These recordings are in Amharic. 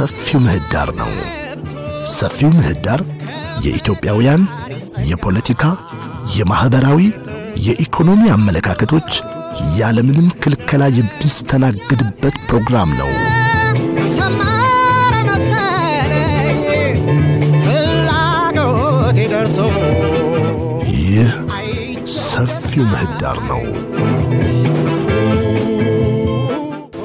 ሰፊው ምህዳር ነው ሰፊው ምህዳር የኢትዮጵያውያን የፖለቲካ የማህበራዊ የኢኮኖሚ አመለካከቶች ያለምንም ክልከላ የሚስተናገድበት ፕሮግራም ነው ይህ ሰፊው ምህዳር ነው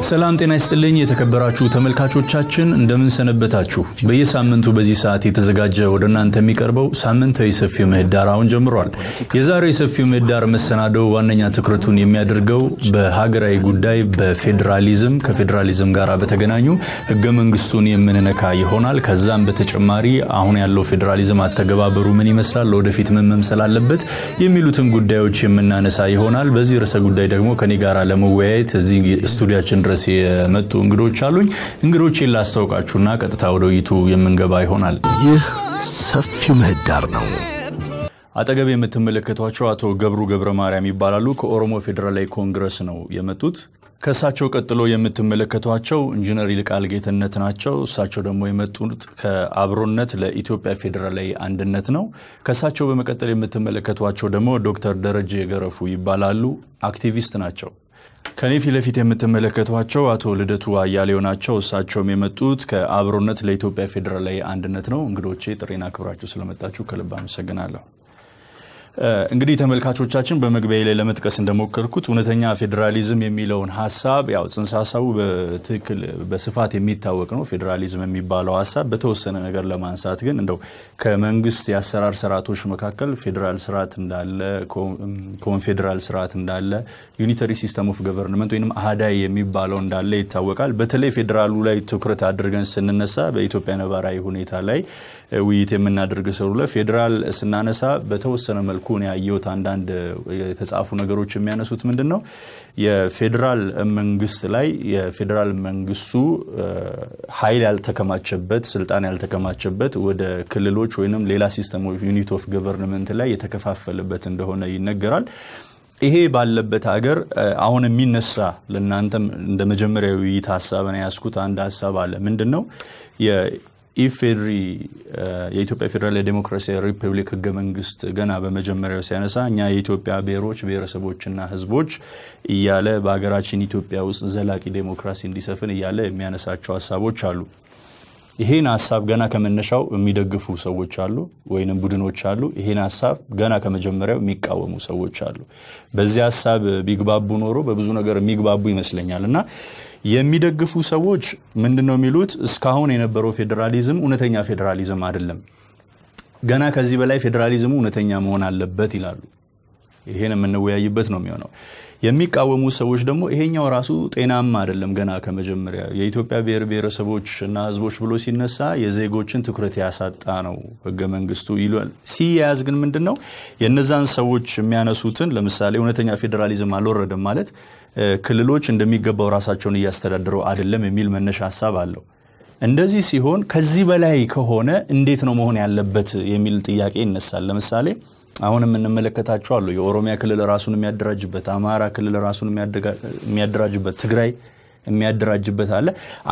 ሰላም ጤና ይስጥልኝ የተከበራችሁ ተመልካቾቻችን እንደምን ሰነበታችሁ በየሳምንቱ በዚህ ሰዓት የተዘጋጀ ወደናንተ የሚቀርበው ሳምንታዊ ሰፊው ምህዳር አሁን ጀምሯል የዛሬው ሰፊው ምህዳር መሰናዶው ዋነኛ ትኩረቱን የሚያደርገው በሀገራዊ ጉዳይ በፌደራሊዝም ከፌደራሊዝም ጋር በተገናኙ ህገ መንግስቱን የምንነካ ይሆናል ከዛም በተጨማሪ አሁን ያለው ፌደራሊዝም አተገባበሩ ምን ይመስላል ለወደፊት ምን መምሰል አለበት የሚሉትን ጉዳዮች የምናነሳ ይሆናል በዚህ ርዕሰ ጉዳይ ደግሞ ከኔ ጋር ለመወያየት እዚህ ስቱዲያችን የመጡ እንግዶች አሉኝ እንግዶችን ላስተዋውቃችሁና ቀጥታ ወደ ይቱ የምንገባ ይሆናል ይህ ሰፊው ምህዳር ነው አጠገብ የምትመለከቷቸው አቶ ገብሩ ገብረማርያም ይባላሉ ከኦሮሞ ፌደራል ኮንግረስ ነው የመጡት ከሳቸው ቀጥሎ የምትመለከቷቸው ኢንጂነር ሊቃልgne Tenent ናቸው ሳቸው ደግሞ የመጡት ከአብሮነት ለኢትዮጵያ ፌደራል አንድነት ነው ከሳቸው በመቀጠል የምትመለከቷቸው ደግሞ ዶክተር ደረጀ ገረፉ ይባላሉ አክቲቪስት ናቸው ከኔፊ ለፊት የምትመለከቷቸው አቶ ልደቱ አያሌው ናቸው እሳቸውም የመጡት ከአብሮነት ለኢትዮጵያ ፌደራል አንድነት ነው እንግዶቼ ጥሪና ክብራችሁ ስለመጣችሁ ከልብ አመሰግናለሁ እንግዲህ ተመልካቾቻችን በመግቢያ ላይ ለመጥቀስ እንደሞከርኩት እውነተኛ ፌደራሊዝም የሚለውን ሐሳብ ያው ጽንሰ ሐሳቡ በትክክል በስፋት የሚታወቅ ነው ፌደራሊዝም የሚባለው ሐሳብ በተወሰነ ነገር ለማንሳት ግን እንደው ከመንግስት ያሰራር ስርዓቶች መካከል ፌደራል ስርዓት እንዳለ ኮንፌደራል ስርዓት እንዳለ ዩኒተሪ ሲስተም ኦፍ ገቨርንመንት ወይንም አሃዳይ የሚባለው እንዳለ ይታወቃል በተለይ ፌደራሉ ላይ ትኩረት አድርገን ስንነሳ በኢትዮጵያ ነባራዊ ሁኔታ ላይ ውይይት የምናደርግ ስለሆነ ፌደራል ስናነሳ በተወሰነ መልኩ ኮኒያ ይወት አንድ የተጻፉ ነገሮች የሚያነሱት ምንድነው የፌደራል መንግስት ላይ የፌደራል መንግስቱ ኃይል ያልተከማቸበት ስልጣን ያልተከማቸበት ወደ ክልሎች ወይንም ሌላ ሲስተም ኦፍ ዩኒት ኦፍ ገቨርንመንት ላይ የተከፋፈለበት እንደሆነ ይነገራል ይሄ ባለበት ሀገር አሁን የሚነሳ ለናንተም እንደመጀመሪያው ይታ ሐሳብን ያስኩት አንድ ሐሳብ አለ ምንድነው የኢፌሪ የኢትዮጵያ ፌደራል ዴሞክራሲያዊ ሪፐብሊክ ህገ መንግስት ገና በመጀመሪያው ሲያነሳኛ የኢትዮጵያ ብሔሮች ብሔረሰቦችና ህዝቦች ይያለ በአገራችን ኢትዮጵያ ውስጥ ዘላቂ ዴሞክራሲ እንዲሰፍን ይያለ የሚያነሳቸው ሐሳቦች አሉ ይሄን ሐሳብ ገና ከመነሻው የሚደግፉ ሰዎች አሉ ወይንም ቡድኖች አሉ ይሄን ሐሳብ ገና ከመጀመሪያው የሚቃወሙ ሰዎች አሉ በዚህ ሐሳብ ቢግባቡ ኖሮ በብዙ ነገር የሚግባቡ ይመስልኛልና የሚደግፉ ሰዎች ምንድነው የሚሉት እስካሁን የነበረው ፌደራሊዝም እውነተኛ ፌደራሊዝም አይደለም ገና ከዚህ በላይ ፌደራሊዝሙ እውነተኛ መሆን አለበት ይላሉ ይሄንም እንወያይበት ነው የሚሆነው የሚቃወሙ ሰዎች ደግሞ ይሄኛው ራሱ ጤናማ አይደለም ገና ከመጀመሪያው የኢትዮጵያ ብሔረሰቦችና ህዝቦች ብሎ ሲነሳ የዜጎችን ትኩረት ያሳጣ ነው ህገ መንግስቱ ይሏል ሲያዝ ግን ምንድነው የነዛን ሰዎች የሚያነሱትን ለምሳሌ እውነተኛ ፌደራሊዝም አልወረደም ማለት ክልሎች እንደሚገባው ራሳቸውን ያስተዳድሩ አይደለም የሚል መነሻ ሐሳብ አለው እንደዚህ ሲሆን ከዚህ በላይ ከሆነ እንዴት ነው መሆን ያለበት የሚል ጥያቄ ይነሳል ለምሳሌ አሁንም እንመለከታችሁ አሉ የኦሮሚያ ክልል ራሱን የሚያደራጅበት አማራ ክልል ራሱን የሚያደራጅበት ትግራይ የሚያደራጅበት አለ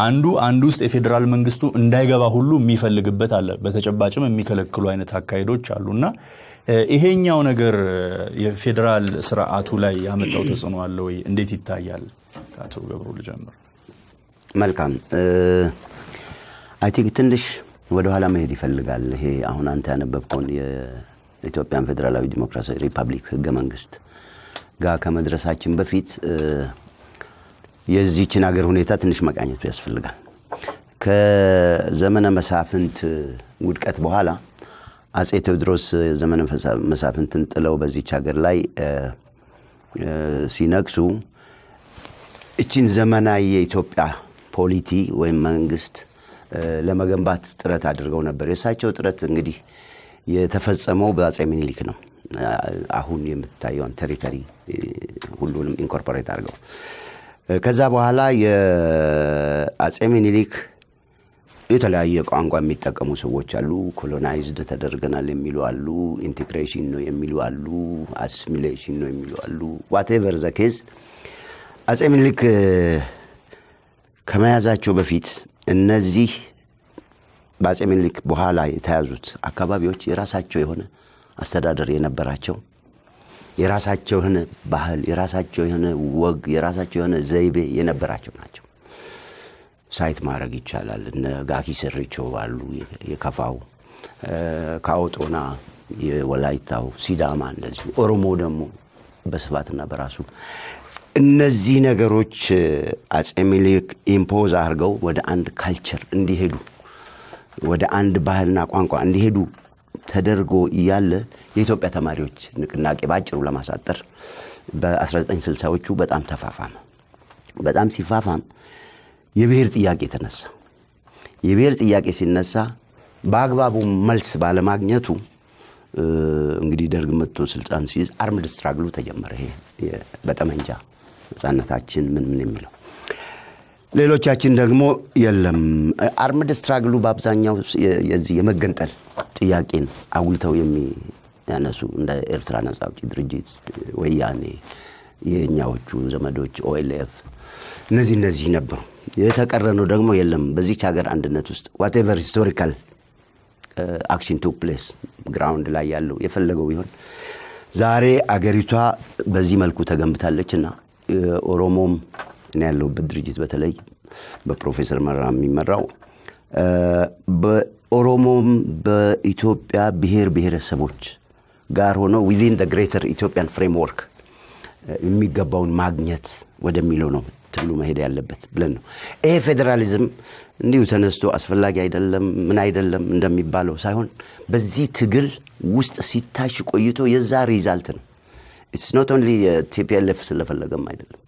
አንዱ ውስጥ የፌደራል መንግስቱ እንዳይገባ ሁሉ የሚፈልግበት አለ በተጨባጭም የሚከለክሉ አይነት አካሄዶች አሉና ይሄኛው ነገር የፌደራል ስርዓቱ ላይ ያመጣው ተጽዕኖ አለ ወይ እንዴት ይታያል አቶ ገብሩ ልጀምር መልካም አይ ቲንክ ትንሽ ወደ ኋላ መሄድ ይፈልጋል ይሄ አሁን አንተ ያነበብከውን የኢትዮጵያ ፌደራላዊ ዲሞክራሲያዊ ሪፐብሊክ ህገ መንግስት ጋር ከመድረሳችን በፊት የዚህችን ሀገር ሁኔታ ትንሽ መቃኘት ያስፈልጋል ከዘመነ መሳፍንት ውድቀት በኋላ አጼ ቴዎድሮስ ዘመነ መሳፍንትን ጥለው በዚህች ሀገር ላይ ሲነግሱ እቺን ዘመናዊ የኢትዮጵያ ፖሊቲ ወይም መንግስት ለመገንባት ጥረት አድርገው ነበር የሳቸው ጥረት እንግዲህ የተፈጸመው በአጼ ምኒልክ ነው አሁን የምታየው ቴሪቶሪ ሁሉንም ኢንኮርፖሬት አድርገው ከዛ በኋላ የአጼ ምኒልክ የተለያየ ቋንቋ የሚጠቀሙ ሰዎች አሉ ኮሎናይዝድ ተደርገናል የሚሉ አሉ ኢንቲግሬሽን ነው የሚሉ አሉ አሲሚሌሽን ነው የሚሉ አሉ whatever the case አጼ ምኒልክ ከመያዛቸው በፊት እነዚህ በአጼምኒልክ በኋላ የተያዙት አካባቢዎች የራሳቸው የሆነ አስተዳደር የነበራቸው የራሳቸው የሆነ ባህል የራሳቸው የሆነ ወግ የራሳቸው የሆነ ዘይቤ የነበራቸው ናቸው ሳይት ማረግ ይችላል ነጋኪ ስርቾ አሉ የካፋው ካውጦና የወላይታው ሲዳማ እንደዚህ ኦሮሞ ደሞ በስፋትና በራሱ እነዚህ ነገሮች አጼምኒልክ ኢምፖዝ አርገው ወደ አንድ ካልቸር እንዲሄዱ ወደ አንድ ባህልና ቋንቋ እንዲሄዱ ተደርጎ ይያለ የኢትዮጵያ ተማሪዎች ንቅናቄ ባጭሩ ለማሳጠር በ1960ዎቹ በጣም ተፋፋመ በጣም ሲፋፋም የብሄር ጥያቄ ተነሳ የብሄር ጥያቄ ሲነሳ ባግባቡ መልስ ባለማግኘቱ እንግዲህ ደርግ መጥቶ ስልጣን ሲይዝ አርምድ ስትራግሉ ተጀመረ ይሄ በተመንጃ ጻነታችን ምን ምን የሚለው ሌሎቻችን ደግሞ የለም አርምድ ስትራግሉ በአብዛኛው የዚህ የመገንጠል ጥያቄን አጉልተው የሚያነሱ እንደ ኤርትራ ነጻ አውጪ ድርጅት ወያኔ የኛዎቹ ዘመዶች OLF እነዚህ ነበሩ የተቀረነው ደግሞ የለም በዚህ ሀገር አንድነት ውስጥ whatever historical action took place ground ላይ ያለው የፈለገው ቢሆን ዛሬ አገሪቷ በዚህ መልኩ ተገምታለችና ኦሮሞም ያለው በድርጅት በተለይ በፕሮፌሰር መራም የሚመራው በኦሮሞም በኢትዮጵያ ብሄረሰቦች ጋር ሆኖ within the greater Ethiopian framework የሚገባውን ማግኘት ወደሚለው ነው ትሉ መሄድ ያለበት ብለን ነው ይሄ ፌደራሊዝም እንዲሁ ተነስቶ አስፈላጊ አይደለም ምን አይደለም እንደሚባለው ሳይሆን በዚህ ትግል ውስጥ ሲታሽ ቆይቶ የዛ ሪዛልት ነው it's not only TPLF ስለፈለገም አይደለም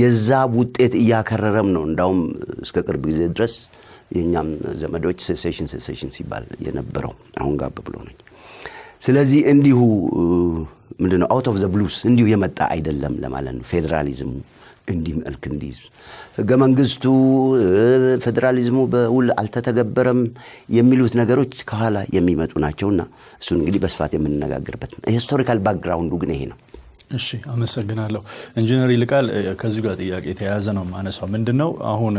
የዛ ውጤት ያከረረም ነው እንዳውም እስከ ቅርብ ጊዜ ድረስ የኛም ዘመዶች ሴሴሽን ሲባል የነበረው አሁን ጋር ብሎ ነው ስለዚህ እንዲሁ ምንድነው out of the blues እንዲሁ የመጣ አይደለም ለማለት ነው ፌደራሊዝሙ እንዲም አልከንዲዝ ገመንግስቱ ፌደራሊዝሙ በውል አልተተገበረም የሚሉት ነገሮች ከኋላ የሚመጡ ናቸውና እሱን እንግዲህ በስፋት የምንነጋገርበት ሂስቶሪካል ባክግራውንዱ ግን ይሄ ነው እሺ አመሰግናለሁ ኢንጂነር ይልቃል ከዚህ ጋር ጥያቄ ተያያዘ ነው ማነሳው ምንድነው አሁን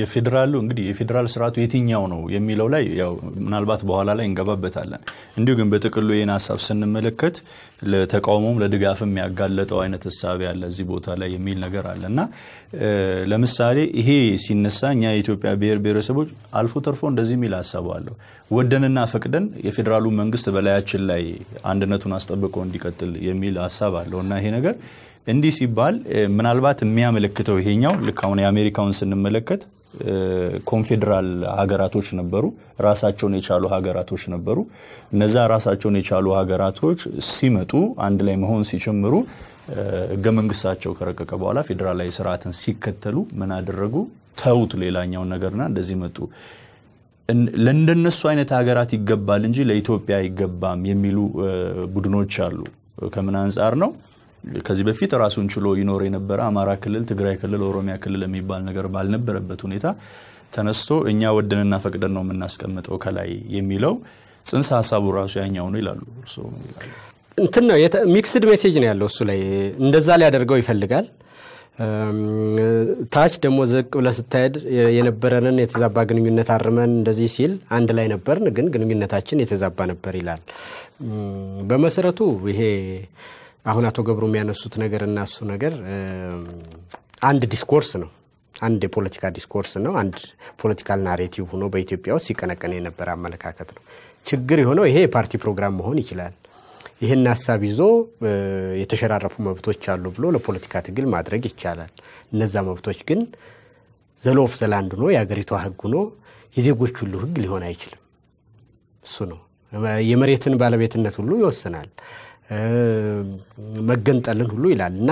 የፌደራሉ እንግዲህ የፌደራል ስርዓቱ የትኛው ነው የሚለው ላይ ያው ምናልባት በኋላ ላይ እንገባበታለን እንዲሁ ግን በጥቅሉ የኔ ሐሳብ ስንመለከት ለተቃውሞም ለድጋፍም ያጋለጠው አይነት ሐሳብ ያለዚህ ቦታ ላይ የሚል ነገር አለና ለምሳሌ ይሄ ሲነሳኛ የኢትዮጵያ ብሔረሰቦች አልፎ ተርፎ እንደዚህ የሚል ሐሳብ አለው ወደንና ፈቅደን የፌደራሉ መንግስት በላያችን ላይ አንድነቱን አስጠብቆ እንዲቀጥል የሚል ሐሳብ አለ እና ይሄ ነገር እንዲህ ሲባል ምናልባት የሚያመለክተው ይሄኛው ለካውን የአሜሪካውን ስንመለከት ኮንፌደራል ሀገራቶች ነበሩ ራሳቸውን የቻሉ ሀገራቶች ነበሩ እነዛ ራሳቸውን የቻሉ ሀገራቶች ሲመጡ አንድ ላይ መሆን ሲጨምሩ ገመንግስታቸው ከረቀቀ በኋላ ፌደራላዊ ስርዓትን ሲከተሉ ምን አደረጉ ተውት ሌላኛው ነገርና እንደዚህ መጡ ለንደነሱ አይነት ሀገራት ይገባል እንጂ ለኢትዮጵያ አይገባም የሚሉ ቡድኖች አሉ ከምን አንፃር ነው ከዚህ በፊት ራሱን ችሎ ይኖር የነበረ አማራ ክልል ትግራይ ክልል ኦሮሚያ ክልል የሚባል ነገር ባልነበረበት ሁኔታ ተነስቶ እኛ ወደንና ፈቅደን ነው እናስቀምጠው ከላይ የሚለው ጽንሰ ሐሳቡ ራሱ ያኛው ነው ይላሉ ሶ እንትን ነው ሚክስድ ሜሴጅ ነው ያለው እሱ ላይ እንደዛ ላይ ያደርገው ይፈልጋል ታች ደሞ ዘቅ ብለስተያድ የነበረንን የተዛባ ግንኙነት አርመን እንደዚህ ሲል አንድ ላይ ነበርን ግን ግንኙነታችን የተዛባ ነበር ይላል በመሰረቱ ይሄ አሁን አቶ ገብሩም ያነሱት ነገርና እሱ ነገር አንድ ዲስኮርስ ነው አንድ የፖለቲካ ዲስኮርስ ነው አንድ ፖለቲካል ናሬቲቭ ሆኖ በኢትዮጵያ ውስጥ ይቀነቀነ የነበረ አመለካከት ነው ችግር የሆነው ይሄ የፓርቲ ፕሮግራም መሆን ይችላል ይሄን ሐሳብ ይዞ የተሸራረፉ መብቶች አሉ ብሎ ለፖለቲካ ትግል ማድረግ ይቻላል እነዛ መብቶች ግን ዘሎፍ ዘላንድ ነው ያገሪቷ ህግ ነው የዜጎች ሁሉ ህግ ሊሆን አይችልም እሱ ነው የመሬትን ባለቤትነት ሁሉ ይወሰናል መገንጠልን ሁሉ ይላልና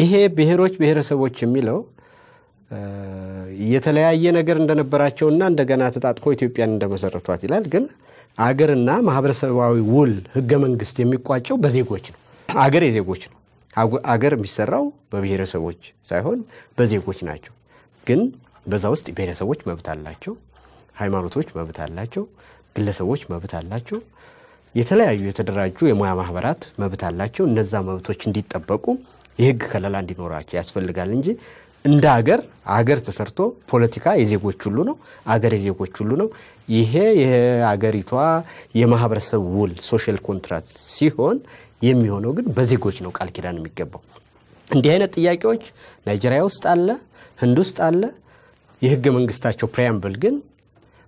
ይሄ ብሔሮች ብሔረሰቦች የሚለው የተለያየ ነገር እንደነበራቸውና እንደገና ተጣጥቆ ኢትዮጵያን እንደመሰረቷት ይላል ግን አገርና ማህበረሰባዊ ውል ህገ መንግስት የሚቋጨው በዜጎች ነው አገር የዜጎች ነው አገር የሚሰራው በብሔረሰቦች ሳይሆን በዜጎች ናቸው ግን በዛው ውስጥ ብሔረሰቦች መብት አላቸው ሃይማኖቶች መብት አላቸው ግለሰቦች መብት አላቸው የተለያዩ የተደራጁ የሙያ ማህበራት መብት አላቸው እነዛ መብቶች እንዲጠበቁ የህግ ከለላ እንዲኖራቸው ያስፈልጋል እንጂ እንደ ሀገር ሀገር ተሰርቶ ፖለቲካ የዜጎች ሁሉ ነው ሀገር የዜጎች ሁሉ ነው ይሄ የሀገሪቷ የማህበረሰብ ውል ሶሻል ኮንትራክት ሲሆን የሚሆነው ግን በዜጎች ነው ቃል ኪዳን የሚገባው እንዲህ አይነት ጥያቄዎች ናይጄሪያ ውስጥ አለ ህንድ ውስጥ አለ የህገ መንግስታቸው ፕሪያምብል ግን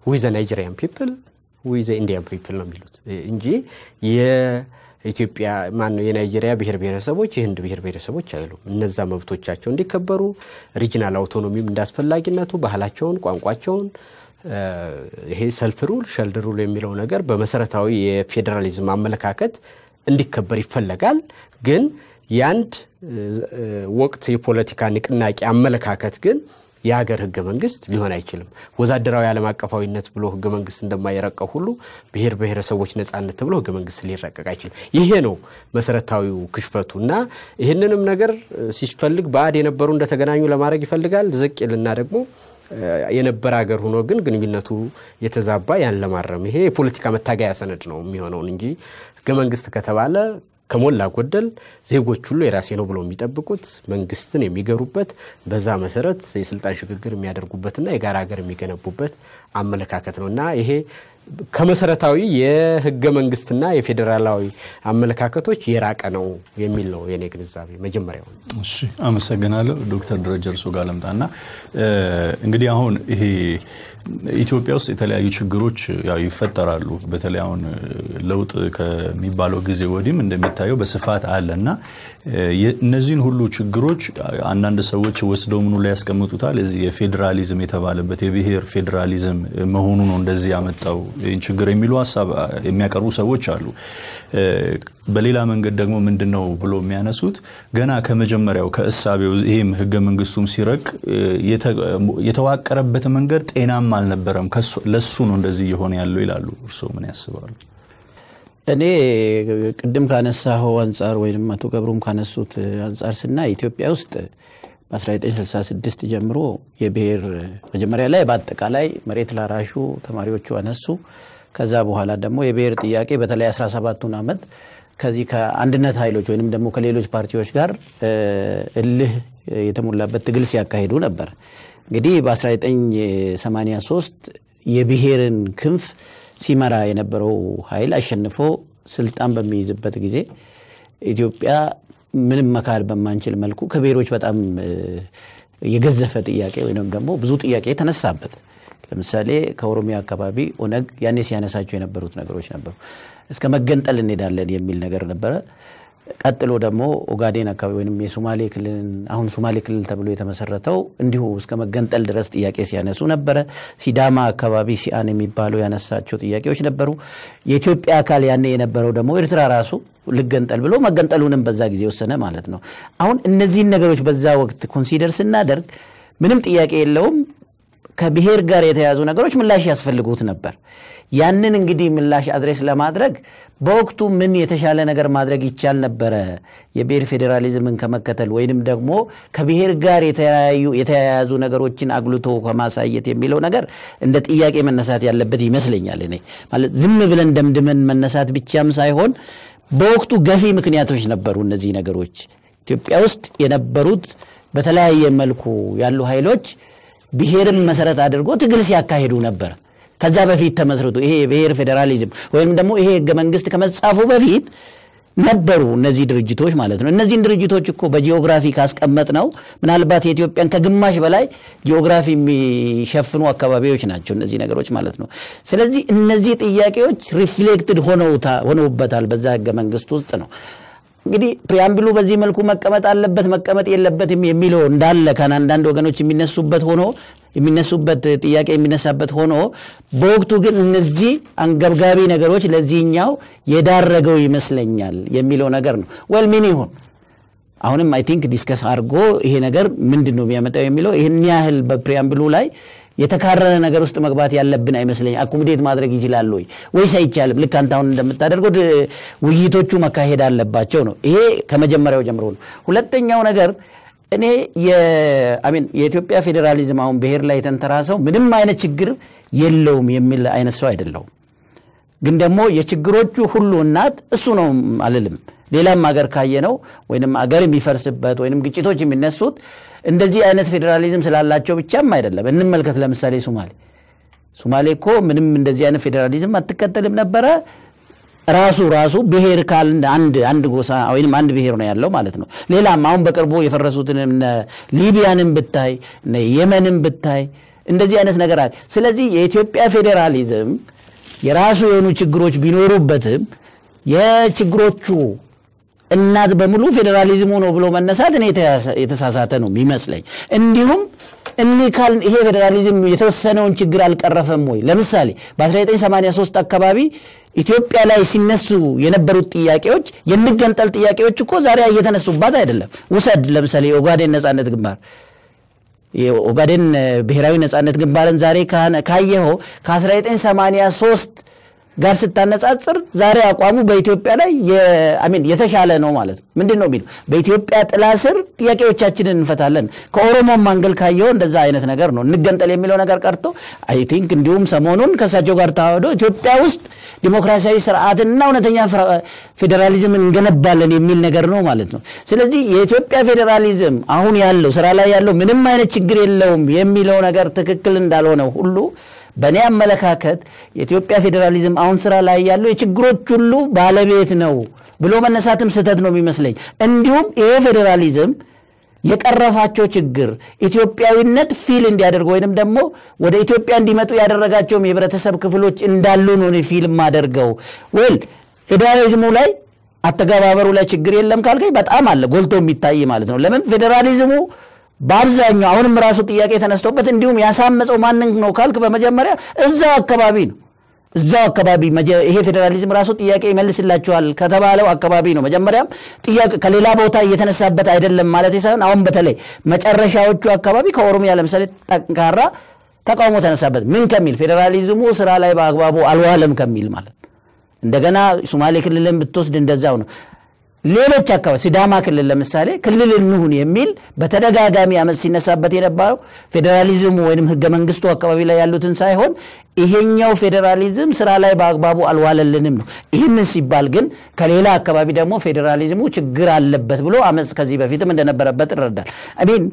with the Nigerian people with the Indian people ነው የሚሉት እንጂ የኢትዮጵያ ማን ነው የናይጄሪያ ብሄር ብሄረሰቦች የህንድ ብሄር ብሄረሰቦች አይሉም እነዛ መብቶቻቸው እንዲከበሩ ሪጂናል አውቶኖሚም እንዳስፈልጋግነቱ ባህላቸውን ቋንቋቸውን ይሄ ሰልፍ ሩል ሸልድ ሩል የሚለው ነገር በመሰረታዊ የፌደራሊዝም አመለካከት እንዲከበር ይፈልጋል ግን ያንድ ወቅት የፖለቲካ ንቅናቄ አመለካከት ግን ያገር ህገ መንግስት ሊሆን አይችልም ወዛደራው ዓለም አቀፋዊነት ብሎ ህገ መንግስት እንደማይረቀቅ ሁሉ ብሄር ብሄረሰቦች ነጻነት ብሎ ህገ መንግስት ሊረቀቅ አይችልም ይሄ ነው መሰረታዊው ክሽፈቱና ይሄንንም ነገር ሲፈልግ ባድ የነበሩ እንደተገናኙ ለማድረግ ይፈልጋል ዝቅልና ደግሞ የነበረ ሀገር ሆኖ ግን ግንኙነቱ የተዛባ ያን ለማረም ይሄ የፖለቲካ መታገያ ሰነድ ነው የሚሆነው እንጂ ህገ መንግስት ከተባለ ከሞላ ጎደል ዜጎች ሁሉ የራሴ ነው ብለው የሚጠብቁት መንግስትን የሚገሩበት በዛ መሰረት የስልጣን ሽግግር የሚያደርጉበትና የጋራ ሀገር የሚገነቡበት አመለካከት ነውና ይሄ ከመሰረታዊ የህገ መንግስትና የፌደራላዊ አመለካከቶች የራቀ ነው የሚል ነው የኔ ግንዛቤ መጀመሪያው እሺ አመሰግናለሁ ዶክተር ደረጀ እርሱ ጋር ለምጣና እንግዲህ አሁን ይሄ ኢትዮጵያ ውስጥ የተለያዩ ችግሮች ያው ይፈጠራሉ በተለይ አሁን ለውጥ ከሚባለው ጊዜ ወዲህም እንደሚታየው በስፋት አለና እነዚህን ሁሉ ችግሮች አንዳንድ ሰዎች ወስደው ምኑ ላይ ያስቀምጡታል እዚህ የፌደራሊዝም የተባለበት የብሄር ፌደራሊዝም መሆኑ ነው እንደዚህ ያመጣው እንችግር የሚሉ ሐሳብ የሚያቀርቡ ሰዎች አሉ በሌላ መንገድ ደግሞ ምንድነው ብሎ የሚያነሱት ገና ከመጀመሪያው ከእሳቤው ይሄም ህገ መንግስቱም ሲረቅ የተዋቀረበት መንገድ ጤናማ አልነበረም ለሱ ነው እንደዚህ ይሆን ያለው ይላሉ እርሱ ምን ያስባሉ እኔ ቀደም ካነሳው አንፃር ወይንም አቶ ገብሩም ካነሱት አንፃር ስና ኢትዮጵያ ውስጥ በ1966 ጀምሮ የብሄር መጀመሪያ ላይ በአጠቃላይ መሬት ላራሹ ተማሪዎቹ አነሱ ከዛ በኋላ ደግሞ የብሄር ጥያቄ በተለይ 17ቱን አመት ከዚህ ከአንድነት ኃይሎች ወይንም ደግሞ ከሌሎች ፓርቲዎች ጋር እልህ የተሞላበት ትግል ሲያካሂዱ ነበር እንግዲህ በ1983 የብሄርን ክንፍ ሲመራ የነበረው ኃይል አሸንፎ ስልጣን በሚይዝበት ጊዜ ኢትዮጵያ ምንም መካድ በማንችል መልኩ ከብሔሮች በጣም የገዘፈ ጥያቄ ወይንም ደግሞ ብዙ ጥያቄ ተነሳበት ለምሳሌ ከኦሮሚያ አካባቢ ኦነግ ያኔስ ያነሳቸው የነበሩት ነገሮች ነበሩ እስከ መገንጠል እንሄዳለን የሚል ነገር ነበር ቀጥሎ ደግሞ ኦጋዴን አካባቢ ወይንም የሶማሌ ክልልን አሁን ሶማሌ ክልል ተብሎ የተመሰረተው እንዲሁ እስከ መገንጠል ድረስ ጥያቄ ሲያነሱ ነበር ሲዳማ አካባቢ ሲአን የሚባለው ያነሳቸው ጥያቄዎች ነበሩ የኢትዮጵያ አካል ያኔ የነበረው ደግሞ ኤርትራ ራሱ ልገንጠል ብሎ መገንጠሉንም በዛ ጊዜ ወሰነ ማለት ነው አሁን እነዚህ ነገሮች በዛ ወቅት ኮንሲደር ስናደርግ ምንም ጥያቄ የለውም ከብሄር ጋር የተያዙ ነገሮች ምላሽ ያስፈልጉት ነበር ያንን እንግዲህ ምላሽ አድሬስ ለማድረግ በወቅቱ ምን የተሻለ ነገር ማድረግ ይቻል ነበር የብሄር ፌደራሊዝምን ከመከተል ወይንም ደግሞ ከብሄር ጋር የተያያዙ ነገሮችን አግልቶ ከማሳየት የሚለው ነገር እንደ ጥያቄ መነሳት ያለበት ይመስለኛል እኔ ማለት ዝም ብለን ደምድመን መነሳት ብቻም ሳይሆን በወቅቱ ገፊ ምክንያቶች ነበሩ እነዚህ ነገሮች ኢትዮጵያ ውስጥ የነበሩት በተለያየ መልኩ ያሉ ኃይሎች ብሔርን መሰረት አድርጎ ትግል ሲያካሂዱ ነበር ከዛ በፊት ተመስርቶ ይሄ ብሔር ፌደራሊዝም ወይንም ደግሞ ይሄ ህገ መንግስት ከመጻፉ በፊት ነበሩ እነዚህ ድርጅቶች ማለት ነው እነዚህ ድርጅቶች እኮ በጂኦግራፊ ካስቀመጥ ነው ምናልባት የኢትዮጵያን ከግማሽ በላይ ጂኦግራፊ የሚሸፍኑ አካባቢዎች ናቸው እነዚህ ነገሮች ማለት ነው ስለዚህ እነዚህ ጥያቄዎች ሪፍሌክትድ ሆነውበታል በዛ ህገ መንግስት ውስጥ ነው እንግዲህ ፕሪያምብሉ በዚህ መልኩ መቀመጥ አለበት መቀመጥ የለበትም የሚለው እንዳለ ካናንዳን ወገኖች የሚነሱበት ጥያቄ የሚነሳበት ሆኖ በወቅቱ ግን እነዚህ አንገብጋቢ ነገሮች ለዚህኛው የዳረገው ይመስለኛል የሚለው ነገር ነው well ምን ይሁን አሁንም አይ ቲንክ ዲስከስ አድርጎ ይሄ ነገር ምንድነው የሚያመጣው የሚለው ይሄን ያህል በፕሪያምብሉ ላይ የተካረረ ነገር ውስጥ መግባት ያለብን አይመስለኝ አኮሞዴት ማድረግ ይችላል ወይስ አይቻልም ልክ አንታውን እንደምታደርገው ውይይቶቹ መካሄድ አለባቸው ነው ይሄ ከመጀመሪያው ጀምሮ ነው ሁለተኛው ነገር እኔ የኢትዮጵያ ፌደራሊዝም አሁን ብሄር ላይ ተንተራሰው ምንም አይነት ችግር የለውም የሚል አይነሳው አይደለም ግን ደግሞ የችግሮቹ ሁሉ እናት እሱ ነው አለልም ሌላም ሀገር ካየ ነው ወይንም ሀገር የሚፈርስበት ወይንም ግጭቶች የሚነሱት እንደዚህ አይነት ፌደራሊዝም ስላላቸው ብቻም አይደለም እንመልከት ለምሳሌ ሶማሌኮ ምንም እንደዚህ አይነት ፌደራሊዝም አትከተልም ነበር ራሱ ብሄር ካል አንድ ጎሳ ወይንም አንድ ብሄር ነው ያለው ማለት ነው ሌላም አሁን በቅርቡ የፈረሱትን ሊቢያንም ብታይ የመንም ብታይ እንደዚህ አይነት ነገር አለ ስለዚህ የኢትዮጵያ ፌደራሊዝም የራሱ የሆኑ ችግሮች ቢኖሩበትም የችግሮቹ እናት በሙሉ ፌደራሊዝሙ ነው ብሎ መነሳት እኔ የተሳሳተ ነው የሚመስለኝ እንዲሁም እንካል ይሄ ፌደራሊዝም የተወሰነውን ችግር አልቀረፈም ወይ ለምሳሌ በ1983 አካባቢ ኢትዮጵያ ላይ ሲነሱ የነበሩት ጥያቄዎች የንገንጠል ጥያቄዎች እኮ ዛሬ እየተነሱባት አይደለም ውሰድ ለምሳሌ ኦጋዴን ነፃነት ግንባር የኦጋዴን ብሔራዊ ነፃነት ግንባርን ዛሬ ካየው ከ1983 ጋር ተጣነጻጽር ዛሬ አቋሙ በኢትዮጵያ ላይ አሜን የተሻለ ነው ማለት ምንድነው ቢሉ በኢትዮጵያ ጥላስር ጥያቄዎቻችንን እንፈታለን ከኦሮሞ ማንገል ካየው እንደዛ አይነት ነገር ነው ንገንጠል የሚለው ነገር ቀርቶ አይ ቲንክ እንዲሁም ሰሞኑን ከሳጆ ጋር ታወዶ ኢትዮጵያ ውስጥ ዲሞክራሲያዊ ስርዓትና ወነተኛ ፌደራሊዝም እንገነባለን የሚል ነገር ነው ማለት ነው ስለዚህ የኢትዮጵያ ፌደራሊዝም አሁን ያለው ስራ ላይ ያለው ምንም አይነት ችግር የለውም የሚለው ነገር ትክክል እንዳልሆነ ሁሉ በኔ አመለካከት የኢትዮጵያ ፌደራሊዝም አሁን ስራ ላይ ያለው የችግሮች ሁሉ ባለቤት ነው ብሎ መነሳትም ስተት ነው የሚመስለኝ እንዲሁም ይሄ ፌደራሊዝም የቀረፋቸው ችግር ኢትዮጵያዊነት ፊል እንዲያደርግ ወይንም ደግሞ ወደ ኢትዮጵያ እንዲመጡ ያደረጋቸው የብረተሰብ ክፍሎች እንዳሉ ነው ፊልም አደርገው ወል ፌደራሊዝሙ ላይ አተጋባበሩ ላይ ችግር የለም ካልከኝ በጣም አለ ጎልቶ የሚታይ ማለት ነው ለምን ፌደራሊዝሙ ባብዛኛው አሁንም ራሱ ጥያቄ ተነስተውበት እንዲሁም ያሳመጸው ማንንም ነው ካልክ በመጀመሪያ እዛው አካባቢ ይሄ ፌደራሊዝም ራሱ ጥያቄ ይመልስላችኋል ከተባለው አካባቢ ነው መጀመሪያም ጥያቄ ከሌላ ቦታ እየተነሳበት አይደለም ማለት ይሳን አሁን በተለይ መጨረሻዎቹ አካባቢ ከኦሮሚያ ለምሳሌ ጠንካራ ተቃውሞ ተነሳበት ምን ከሚል ፌደራሊዝሙ ስራ ላይ በአግባቡ አልዋለም ከሚል ማለት እንደገና ሶማሌ ክልልን ብትወስድ እንደዛው ነው ሌሎች አካባቢ ሲዳማ ክልል ለምሳሌ ክልልን ሁን የሚል በተደጋጋሚ አመጽነሳበት የነበረው ፌደራሊዝም ወይንም ህገ መንግስቱ አካባቢ ላይ ያሉትን ሳይሆን ይሄኛው ፌደራሊዝም ስራ ላይ በአግባቡ አልዋለልንም ነው ይሄንን ሲባል ግን ከሌላ አካባቢ ደግሞ ፌደራሊዝሙ ችግር አለበት ብሎ አመጽ ከዚህ በፊትም እንደነበረበት ይረዳል አሜን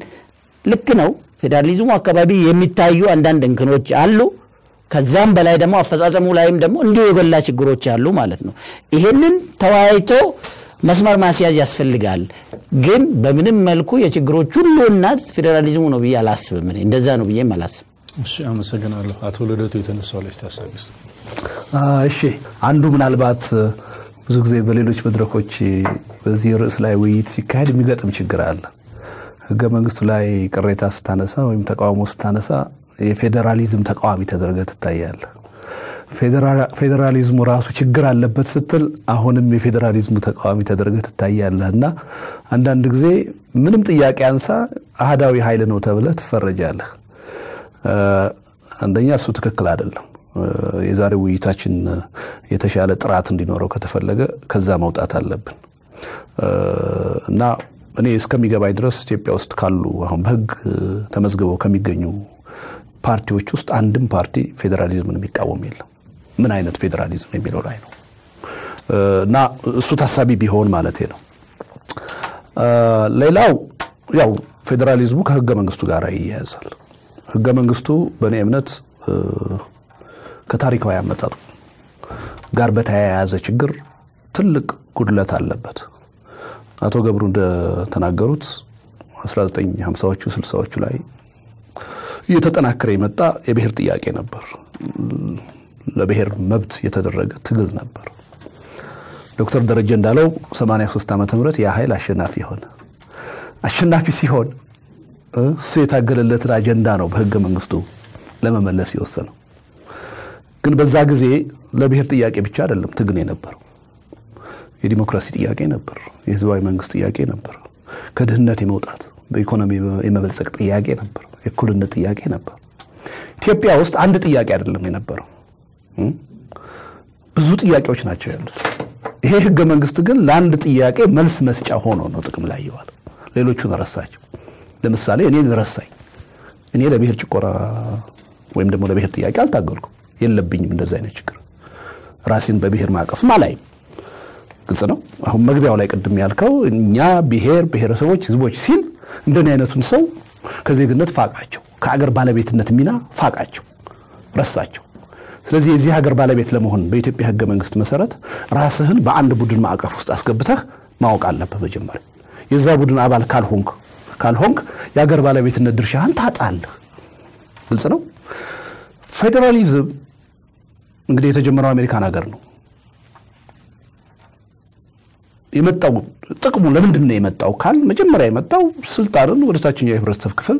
ልክ ነው ፌደራሊዝሙ አካባቢ የሚታዩ አንዳንድ እንከኖች አሉ ከዛም በላይ ደግሞ አፈጻጸሙ ላይም ደግሞ እንዲሁ የጎላ ችግሮች አሉ ማለት ነው ይሄንን ተዋይቶ መስመር ማስያዝ ያስፈልጋል ግን በምንም መልኩ የችግሮች ሁሉና ፌደራሊዝሙ ነው በያላስብ ምን እንደዛ ነው በየም አላስብ እሺ አመሰግናለሁ አቶ ለደቱ የተነሳው ላይ ተሳሳብስ እሺ አንዱ ምናልባት ብዙ ጊዜ በሌሎች መድረኮች በዚህ ርዕስ ላይ ውይይት ሲካሄድ የሚገጥም ችግር አለ ህገ መንግስቱ ላይ ቅሬታ ስታነሳ ወይም ተቃውሞ ስታነሳ የፌደራሊዝም ተቃዋሚ ተደረገ ተታያለ ፌደራሊዝሙ ራሱ ችግር አለበት ስትል አሁንም የፌደራሊዝሙ ተቃዋሚ ተደረገ ተታያለህና አንዳንድ ጊዜ ምንም ጥያቄ አንሳ አሃዳዊ ኃይል ነው ተብለ ተፈረጃለህ አንደኛ እሱ ትክክል አይደለም የዛሬው ውይይታችን የተሻለ ጥራት እንዲኖረው ከተፈለገ ከዛ መውጣት አለብን እና እኔ እስከሚገባይ ድረስ ኢትዮጵያ ውስጥ ካሉ አሁን በህግ ተመዝግበው ከሚገኙ ፓርቲዎች ውስጥ አንድም ፓርቲ ፌደራሊዝምን የሚቃወም የለም ምን አይነት ፌደራሊዝም የሚለው ላይ ነው እና እሱ ታሳቢ ቢሆን ማለት ነው ሌላው ያው ፌደራሊዝሙ ከህገ መንግስቱ ጋር ይያያዛል ህገ መንግስቱ በእኔ እምነት ከታሪካዊ አመጣጡ ጋር በተያያዘ ችግር ትልቅ ጉድለት አለበት አቶ ገብሩ እንደተናገሩት 1950ዎቹ 60ዎቹ ላይ የተጠናከረ የመጣ የብሄር ጥያቄ ነበር ለብሄር መብት የተደረገ ትግል ነበር ዶክተር ደረጀ እንዳለው 83 ዓመት ምረት ያህል አሸናፊ ሆነ አሸናፊ ሲሆን ሲታገለለት አጀንዳ ነው በህገ መንግስቱ ለመመለስ ይወሰነው ግን በዛ ጊዜ ለብሄር ጥያቄ ብቻ አይደለም ትግል ነበር የዲሞክራሲ ጥያቄ ነበር የህዝባዊ መንግስት ጥያቄ ነበር ከድህነት የመውጣት በኢኮኖሚ የመበልጸግ ጥያቄ ነበር የኩልነት ጥያቄ ነበር ኢትዮጵያ ውስጥ አንድ ጥያቄ አይደለም የነበረው ብዙ ጥያቄዎች ናቸው ያሉት ይሄ ህገ መንግስት ግን ለአንድ ጥያቄ መልስ መስጫ ሆኖ ነው ጥቅም ላይ ይዋል ሌሎቹን ረሳቸው ለምሳሌ እኔን ረሳኝ እኔ ለብሄር ጭቆራ ወይም ደግሞ ለብሄር ጥያቄ አልታገልኩም የለብኝም እንደዛ አይነት ችግር ራስን በብሔር ማቀፍ ማላይ ግልጽ ነው አሁን መግቢያው ላይ ቀድም ያልከው እኛ ብሔር ብሔረሰቦች ህዝቦች ሲል እንደኛ አይነቱን ሰው ከዜግነት ፋቃቸው ከአገር ባለቤትነት ሚና ፋቃቸው ረሳቸው ስለዚህ የዚህ ሀገር ባለቤት ለመሆን በኢትዮጵያ ህገ መንግስት መሰረት ራስህን በአንድ ቡድን ማቀፍ ውስጥ አስገብተህ ማወቅ አለበት በመጀመሪያ የዛ ቡድን አባል ካልሆንክ ያገር ባለቤትነት ድርሻህን ታጣለህ ግልጽ ነው ፌደራሊዝም እንግዲህ የተጀመረው አሜሪካን ሀገር ነው የመጣው ጥቅሙ ለምንድን ነው የመጣው ካል መጀመሪያ የመጣው ስልጣንን ወደ ታችኛው የህብረተሰብ ክፍል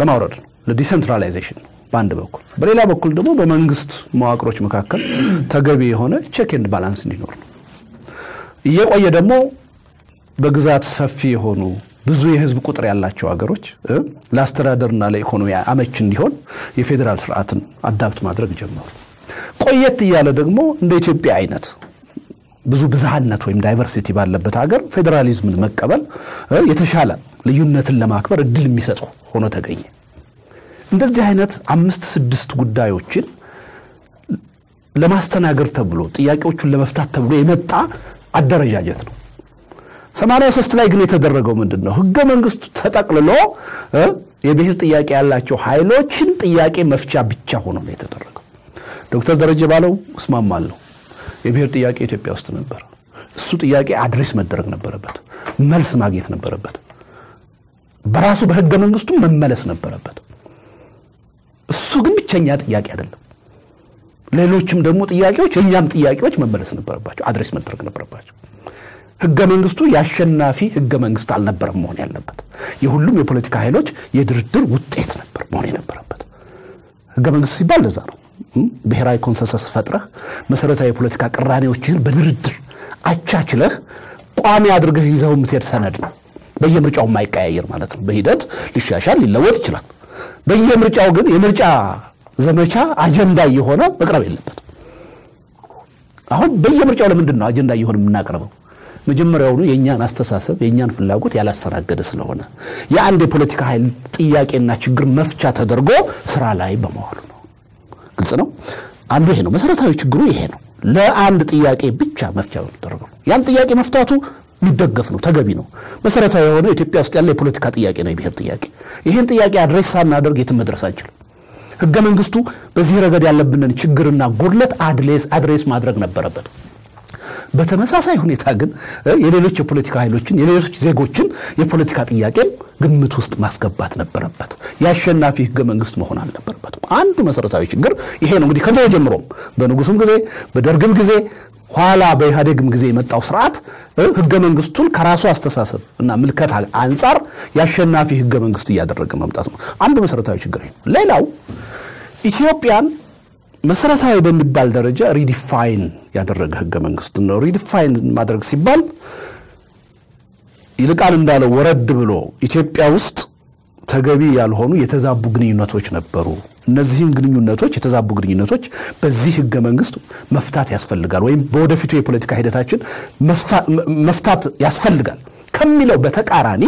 ለማውረድ ለዲሴንትራላይዜሽን ባንድ በኩል በሌላ በኩል ደግሞ በመንግስት መዋቅሮች መካከል ተገቢ የሆነ ቼክ ኤንድ ባላንስ እንዲኖር ነው እየቆየ ደግሞ በግዛት ሰፊ የሆኑ ብዙ የህዝብ ቁጥር ያላቸው ሀገሮች ለአስተዳደርና ለኢኮኖሚ አመች እንዲሆን የፌደራል ስርዓትን አዳፕት ማድረግ ጀመሩ ቆየት ይያለ ደግሞ እንደ ኢትዮጵያ አይነት ብዙ ብዛህነት ወይም ዳይቨርሲቲ ባለበት ሀገር ፌደራሊዝምን መቀበል የተሻለ ልዩነትን ለማክበር እድል የሚሰጥ ሆኖ ተገኘ እንደዚህ አይነት 5-6 ጉዳዮችን ለማስተናገር ተብሎ ጥያቄዎችን ለመፍታት ተብሎ የመጣ አደረጃጀት ነው 83 ላይ ግን የተደረገው ምንድነው ህገ መንግስቱ ተጠቅልሎ የብሔር ጥያቄ ያላቸው ኃይሎችን ጥያቄ መፍቻ ብቻ ሆኖ ነው የተደረገው ዶክተር ደረጀ ባለው እስማማለሁ የብሔር ጥያቄ ኢትዮጵያ ውስጥ ነበር እሱ ጥያቄ አድሬስ መደረግ ነበርበት መልስ ማግኘት ነበርበት በራሱ በህገ መንግስቱ መመለስ ነበርበት እሱ ግን ብቻኛ ጥያቄ አይደለም ሌሎችም ደግሞ ጥያቄዎች እኛም ጥያቄዎች መመለስ ነበርባቸው አድሬስ መደረግ ነበርባቸው ህገ መንግስቱ ያሸናፊ ህገ መንግስት አልነበረም ሆነ ያለበት የሁሉም የፖለቲካ ኃይሎች የድርድር ውጤት ነበር ሆነ ያነበረበት ህገ መንግስት ሲባል ለዛ ነው ብሔራዊ ኮንሰንሰስ ፈጥረህ መሰረታዊ የፖለቲካ ቅራኔዎችን በድርድር አቻችለህ ቋሚ አድርገህ ይዘው ምትሄድ ሰነድ ነው በየምርጫው የማይቀያየር ማለት ነው በሂደት ሊሻሻል ሊለወጥ ይችላል በየምርጫው ግን የምርጫ ዘመቻ አጀንዳ የሆነ መቅረብ የለበት አሁን በየምርጫው ለምን እንደሆነ አጀንዳ የሆነ እናቀርበው መጀመሪያውኑ የኛን አስተሳሰብ የኛን ፍላጎት ያላስተናገደ ስለሆነ የአንድ የፖለቲካ ኃይል ጥያቄና ችግር መፍቻ ተደርጎ ስራ ላይ በመዋሉ ነው ግልጽ ነው አንዱ ይሄ ነው መሰረታዊ ችግሩ ይሄ ነው ለአንድ ጥያቄ ብቻ መፍቻ ተደርጓል ያን ጥያቄ መፍታቱ ሊደገፍ ነው ተገቢ ነው መሰረታዊ የሆነ ኢትዮጵያ ውስጥ ያለ የፖለቲካ ጥያቄ ነው የብሔር ጥያቄ ይሄን ጥያቄ አድሬስ ሳናደርግ የተመድረስ አንችል ህገ መንግስቱ በዚህ ረገድ ያለብንን ችግርና ጉድለት አድሬስ ማድረግ ነበረበት በተመሳሳይ ሁኔታ ግን የሌሎች የፖለቲካ ኃይሎችን የሌሎች ዜጎችን የፖለቲካ ጥያቄም ግምት ውስጥ ማስገባት ነበርበት ያሸናፊ ህገ መንግስት መሆን አልነበረበት አንዱ መሰረታዊ ችግር ይሄ ነው እንግዲህ ከመጀመሪያው ጀምሮ በንጉስም ጊዜ በደርግም ጊዜ ኋላ በኢህአዴግም ጊዜ የመጣው ስርዓት ህገ መንግስቱን ከራሱ አስተሳሰብ እና ምልከታ አንፃር ያሸናፊ ህገ መንግስት ያደረገ መምጣት ነው አንዱ መሰረታዊ ችግር ይሄ ሌላው ኢትዮጵያን መሰረታዊ በሚባል ደረጃ ሪዲፋይን ያደረገ ህገ መንግስት ነው ሪዲፋይን ማድረግ ሲባል ይልቃል እንዳለው ወረድ ብሎ ኢትዮጵያ ውስጥ ተገቢ ያልሆኑ የተዛቡ ግንኙነቶች ነበሩ እነዚህን ግንኙነቶች የተዛቡ ግንኙነቶች በዚህ ህገ መንግስት መፍታት ያስፈልጋል ወይም በወደፊቱ የፖለቲካ ሂደታችን መፍታት ያስፈልጋል ከሚለው በተቃራኒ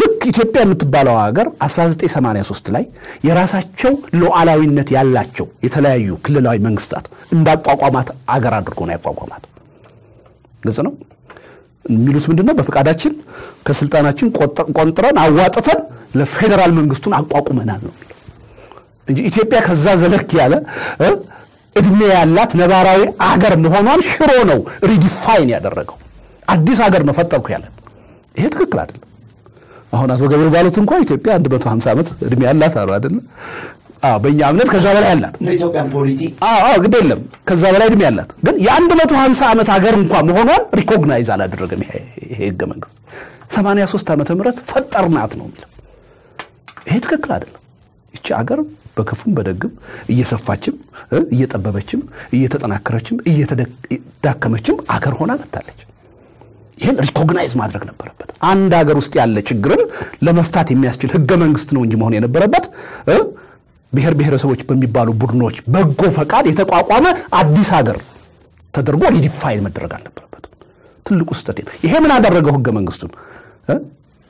ልክ ኢትዮጵያ የምትባለው ሀገር 1983 ላይ የራሳቸው ሉዓላዊነት ያላቸው የተለያዩ ክልላዊ መንግስታት እንዳቋቋማት ሀገር አድርጎ ነው ያቋቋማት ግልጽ ነው የሚሉት ምንድነው በፍቃዳችን ከስልጣናችን ቆንጥረን አዋጥተን ለፌደራል መንግስቱን አቋቁመናል ነው እንጂ ኢትዮጵያ ከዛ ዘለክ ያለ እድሜ ያላት ነባራዊ ሀገር መሆኗን ሽሮ ነው ሪዲፋይን ያደረገው አዲስ ሀገር መፈጠርኩ ያለ ይሄ ትክክል አይደለም አሁን አቶ ገብሩ ባሉት እንኳን ኢትዮጵያ 150 አመት እድሜ ያላት አይደል? በእኛ አመት ከዛ በላይ ያላት ኢትዮጵያን ፖሊቲ ግድ የለም ከዛ በላይ እድሜ ያላት ግን የ150 አመት ሀገር እንኳን መሆኗን ሪኮግናይዝ አላደረገም ይሄ ህገ መንግስት 83 አመት ምረት ፈጠርናት ነው የሚለው ይሄ ትክክል አይደለም እቺ ሀገር በከፉም በደግም እየሰፋችም እየጠበበችም እየተጠናከረችም እየተዳከመችም ሀገር ሆና መጣለች ይሄን ሪኮግናይዝ ማድረግ ነበርበት አንድ ሀገር ውስጥ ያለ ችግርን ለመፍታት የሚያስችል ህገ መንግስት ነው እንጂ መሆን የነበረበት ብሔር ብሔረሰቦች በሚባሉ ቡድኖች በጎ ፈቃድ የተቋቋመ አዲስ ሀገር ተደርጎ ሪዲፋይን መደረግ አልነበረበት ትልቁ ስህተት ይሄ ምን አደረገው ህገ መንግስቱን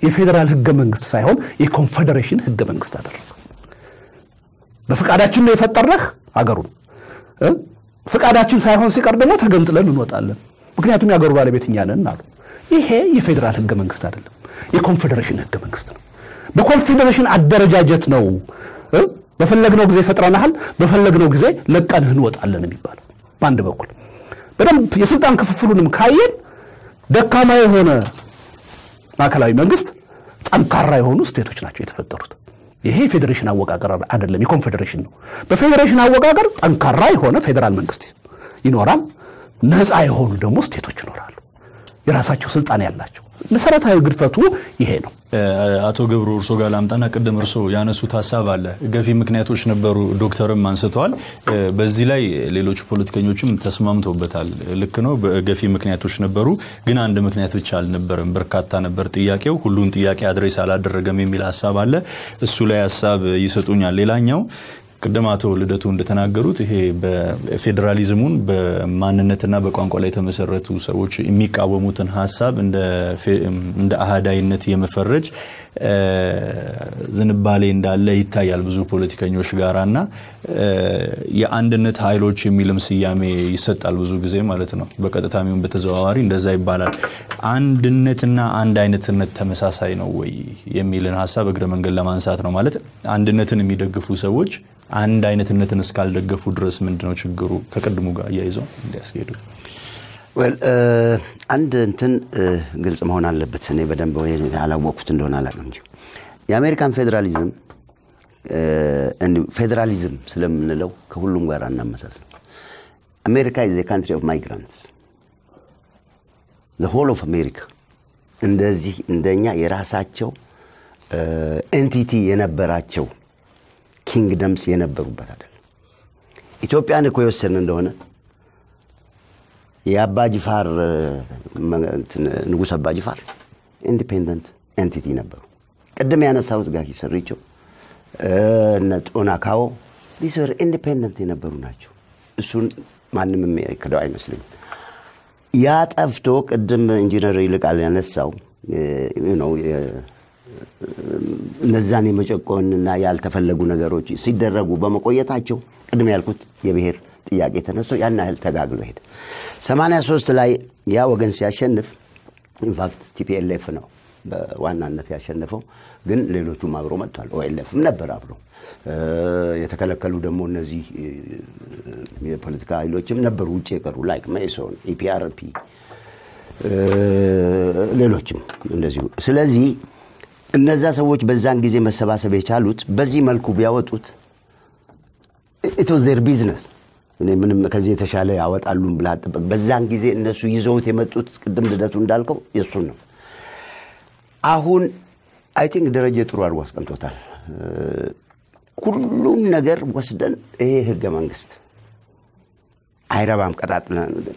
የፌደራል ህገ መንግስት ሳይሆን የኮንፌዴሬሽን ህገ መንግስት አደረገ በፍቃዳችን ነው የፈጠረህ ሀገሩን ፍቃዳችን ሳይሆን ሲቀር ደግሞ ተገንጥለን እንወጣለን ምክንያቱም ያገሩ ባለቤት እኛ ነን አሉ ይሄ የፌደራል ህገ መንግስት አይደለም የኮንፌዴሬሽን ህገ መንግስት ነው በኮንፌዴሬሽን አደረጃጀት ነው በፈለግነው ጊዜ ፈጥራናል በፈለግነው ጊዜ ለቀን እንወጣለን የሚባለው ባንድ በኩል በደም የስልጣን ክፍፍሉንም ካየን ደካማ የሆነ ማከላዊ መንግስት ጠንካራ የሆኑ ስቴቶች ናቸው የተፈጠሩት ይሄ ፌደሬሽን አወቃቀር አይደለም የኮንፌዴሬሽን ነው በፌደሬሽን አወቃቀር ጠንካራ የሆነ ፌደራል መንግስት ይኖራል ነፃ የሆኑ ደግሞ ስቴቶች ይኖራሉ የራሳቸው ስልጣን ያላቸው መሰረታዊ ግድፈቱ ይሄ ነው አቶ ገብሩ እርሶ ጋር ላምጣና ቀደም እርሶ ያነሱት ሐሳብ አለ ገፊ ምክንያቶች ነበሩ ዶክተርም አንስተዋል በዚህ ላይ ሌሎች ፖለቲከኞችም ተስማምተውበታል ልክ ነው ገፊ ምክንያቶች ነበሩ ግን አንድ ምክንያት ብቻ አልነበረም በርካታ ነበር ጥያቄው ሁሉን ጥያቄ አድሬስ አላደረገም የሚል ሐሳብ አለ እሱ ላይ ሐሳብ ይሰጡኛል ሌላኛው ቀደማቶ ለደቱ እንደተናገሩት ይሄ በፌደራሊዝሙን በማንነትና በቋንቋ ላይ ተመሰረቱ ሰዎች የሚቃወሙትን ሐሳብ እንደ አሃዳይነት የመፈረጅ ዝንባሌ እንዳለ ይታያል ብዙ ፖለቲከኞች ጋራና የአንድነት ኃይሎች የሚልም ሲያሜ ይሰጣል ብዙ ጊዜ ማለት ነው በቀጥታሚው በተዘዋዋሪ እንደዛ ይባላል አንድነትና አንድ አይነትነት ተመሳሳይ ነው ወይ የሚልን ሐሳብ እግረ መንገድ ለማንሳት ነው ማለት አንድነትን የሚደግፉ ሰዎች አንድ አይነትነትን እስካል ደገፉ ድረስ ምንድነው ችግሩ ከቀድሙ ጋር ያይዘው እንዲያስገዱ well አንድ እንትን ግልጽ መሆን አለበት እኔ በደንብ ወይ ያላወቁት እንደሆነ አላውቅም እንጂ የአሜሪካን ፌደራሊዝም and ፌደራሊዝም ስለምንለው ከሁሉም ጋር እናመሳስለው አሜሪካ is a country of migrants the whole of america እንደዚህ እንደኛ የራሳቸው entity የነበራቸው kingdoms የነበሩበት አይደል ኢትዮጵያን እኮ የወሰነ እንደሆነ ያባጅፋር ንጉስ አባጅፋር ኢንዲፔንደንት ኤንቲቲ ነበሩ ቀደም ያነሳውት ጋር ይሰሪቸው እና ጦናካው these were independent የነበሩ ናቸው እሱን ማንም የሚከደው አይመስልኝም ያ ጠፍቶ ቀደም ኢንጂነር ይልቃል ያነሳው you know ለዛኔ መጨቆንና ያልተፈለጉ ነገሮች ሲደረጉ በመቆየታቸው ቅድም ያልኩት የብሄር ጥያቄ ተነስቶ ያን አይል ተጋግሎ ሄደ 83 ላይ ያ ወገን ሲያሸንፍ ኢንፋክት TPLF ነው በዋናነት ያሸነፈው ግን ሌሎቹም አብሮ መጥቷል OLFም ነበር አብሮ የተከለከሉ ደግሞ እነዚህ የፖለቲካ ኃይሎችም ነበሩ ውጪ የቀሩ ላይክ ማይሶን EPRP ሌሎችም እንደዚሁ ስለዚህ እነዛ ሰዎች በዛን ጊዜ መሰባሰብ የቻሉት በዚህ መልኩ ቢያወጡት it was their business ምንም ከዚህ የተሻለ ያወጣሉን ብላ ተጠበቅ በዛን ጊዜ እነሱ ይዘውት የመጡት ቅድም ልደቱ እንዳልከው የሱን ነው አሁን i think ደረጀ ጥሩ አድርጎ አስቀምጦታል ሁሉም ነገር ወስደን ይሄ ህገ መንግስት አይራባም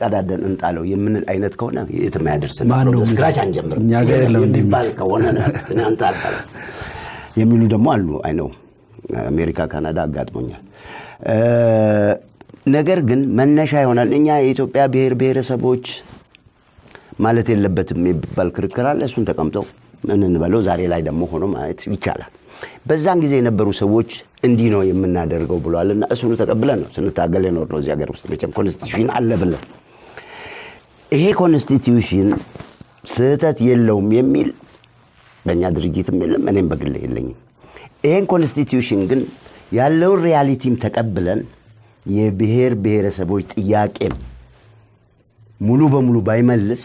ቀዳደን እንጣለው የምንል አይነት ከሆነ የትም ያደርሰን ስክራች አንጀምር እኛ ጋር ያለው እንዲባል ከሆነ እንጣጣለ የሚሉ ደግሞ አሉ አይ ነው አሜሪካ ካናዳ አጋጥሞኛል ነገር ግን መነሻ ይሆናል እኛ የኢትዮጵያ ብሄር ብሄረሰቦች ማለት የለበትም የሚባል ክርክር አለ እሱን ተቀምጠው እንንበለው ዛሬ ላይ ደግሞ ሆኖ ማለት ይቻላል በዛን ጊዜ የነበሩ ሰዎች እንዲ ነው የምናደርገው ብሏልና እሱን ተቀበለን ነው ስንታገል የኖርነው እዚህ ሀገር ውስጥ በጨም ኮንስቲቲዩሽን አለ ብለን ይሄ ኮንስቲቲዩሽን ስህተት የለውም የሚል በእኛ ድርጅትም የለም እኔም በግሌ የለኝም ይሄን ኮንስቲቲዩሽን ግን ያለው ሪያሊቲም ተቀበለን የብሄር ብሄረሰቦች ጥያቄም ሙሉ በሙሉ ባይመልስ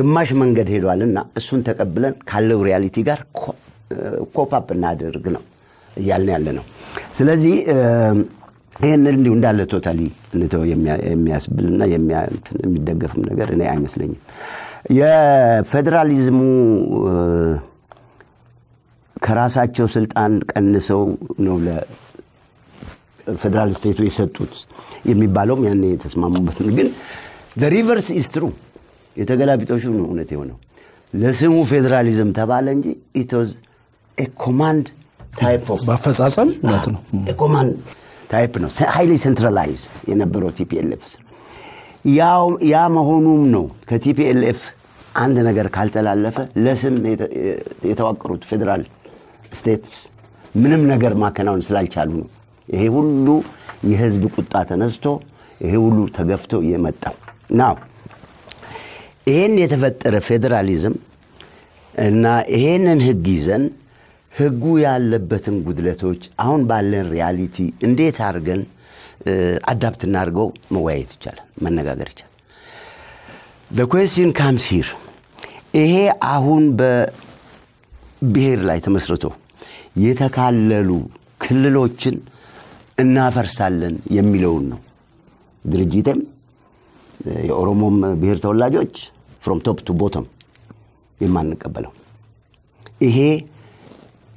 ግማሽ መንገድ ሄዷልና እሱን ተቀበለን ካለው ሪያሊቲ ጋር ኮፕ አፕ እናደርግ ነው ያልን ያለ ነው ስለዚህ ይሄን እንዲው እንዳለ ቶታሊ እንተው የሚያስብልና የሚደገፍም ነገር እኔ አይመስለኝም የፌደራሊዝሙ ከራሳቸው ስልጣን ቀንሰው ነው ለፌደራል ስቴቱ የሰጡት የሚባለው ያን የተስማሙበት ግን the reverse is true የተገላቢጦሹ ነው እውነት የሆነው ለስሙ ፌደራሊዝም ተባለ እንጂ it was a command type of በፈጻጸም ማለት ነው a command type ነው highly centralized የነበረው TPLF ያው ያ መሆኑም ነው ከTPLF አንድ ነገር ካልተላለፈ ለስም የተዋቀሩት ፌደራል ስቴትስ ምንም ነገር ማከናወን ስላልቻሉ ነው ይሄ ሁሉ የህዝብ ቁጣ ተነስቶ Hulu Tagafto Yemata. Now, in Yetavet federalism, and now in Higizan, Higuya Lebeton Goodletoch, Aun Balen reality, in De Targan, adapt Nargo, Moet Chal, Managagarcha. The question comes here. Ehe Ahun Beer Light Masroto, Yetakalu, Kilochin. Never salen Yemilon. Dirigitem Oromum Birto Lajoj from top to bottom. Iman Cabalo. Ehe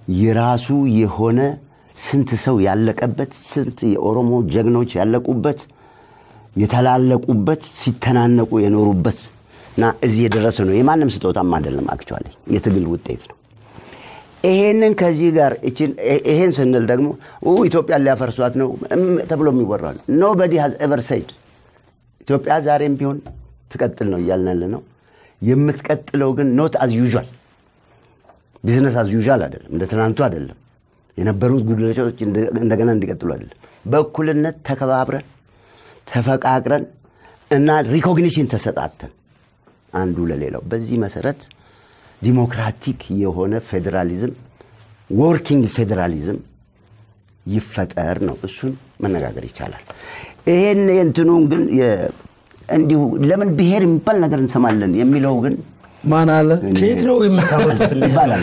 Yerasu Yehone Sint so Yalakabet, Sint Oromo Jagno Chalakubet, Yetalakubet, Sitanaku and Urubet. Now as Yedrason, Imanam Sota Madelam actually. Yet a bill would take. Ehen Kazigar, Ehensen del Dagmo, oh, Ethiopia Lafar Swatno, Tablomi Warran. Nobody has ever said Ethiopia Zarimpion, Ticatelo Yalneleno, Yemitscatlogan, not as usual. Business as usual, the Tarantuadel, in a Beru good letter in the Ganandicatulad, Bakulinet, Takavabra, Tafak Agran, and not recognition to set at and Dulalelo, Bezimaseret. Democratic Yehone federalism, working federalism, Yifat no soon Managarichalar. And Tunungan, yeah, and you lemon beer in Palnagan Samalan, Yemilogan, Manal, Ketro in Balan,